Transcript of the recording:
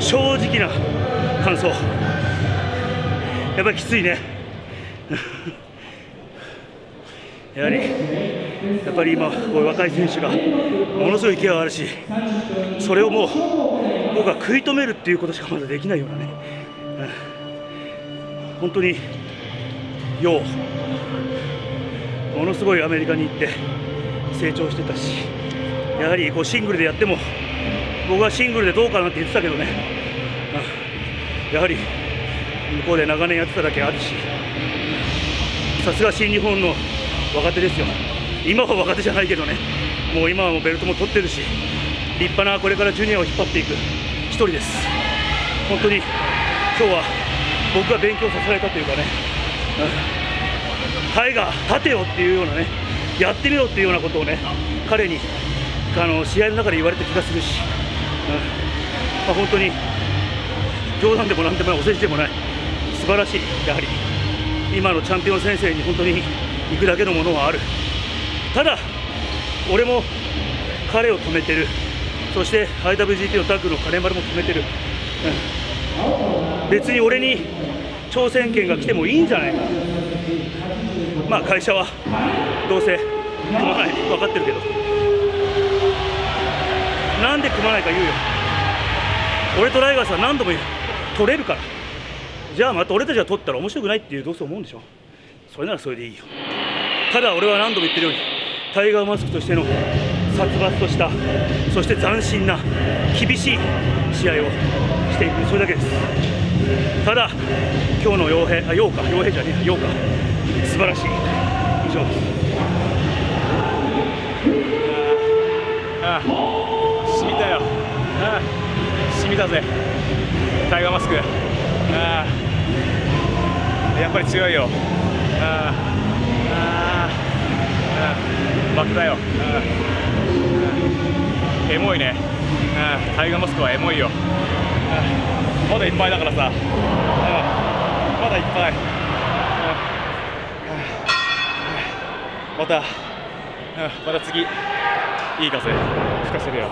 正直な感想、やっぱりきついね。やっぱり今、こういう若い選手がものすごい勢いがあるし、それをもう僕は食い止めるっていうことしかまだできないようなね、本当にようものすごいアメリカに行って成長してたし、やはりこうシングルでやっても僕はシングルでどうかなって言ってたけどね、やはり向こうで長年やってただけあるし、さすが新日本の若手ですよ。今は若手じゃないけどね、もう今はもうベルトも取ってるし、立派なこれからジュニアを引っ張っていく一人です。本当に今日は僕が勉強させられたというかね、タイガー立てよっていうようなね、やってみようっていうようなことをね、彼に試合の中で言われた気がするし、まあ、本当に冗談でもなんでもない、お世辞でもない、素晴らしい、やはり今のチャンピオン先生に本当に行くだけのものはある。ただ、俺も彼を止めてる、そして IWGT のタッグの金丸も止めてる、別に俺に挑戦権が来てもいいんじゃないかな、まあ会社はどうせ組まない、分かってるけど、なんで組まないか言うよ、俺とライガーさん、何度も言う、取れるから、じゃあまた俺たちが取ったら面白くないっていう、どうせ思うんでしょ、それならそれでいいよ。ただ、俺は何度も言ってるように、タイガーマスクとしての殺伐とした、そして斬新な厳しい試合をしていく、それだけです。ただ、今日の傭兵、傭兵じゃねえ、傭兵、素晴らしい、以上です。ああ、しみたよ、ああ、しみたぜ、タイガーマスク、ああ、やっぱり強いよ、ああ、ああ、ああ。負けたよ、エモいね、タイガーマスクはエモいよ、まだいっぱいだからさ、まだいっぱい、また次いい風吹かせるよ。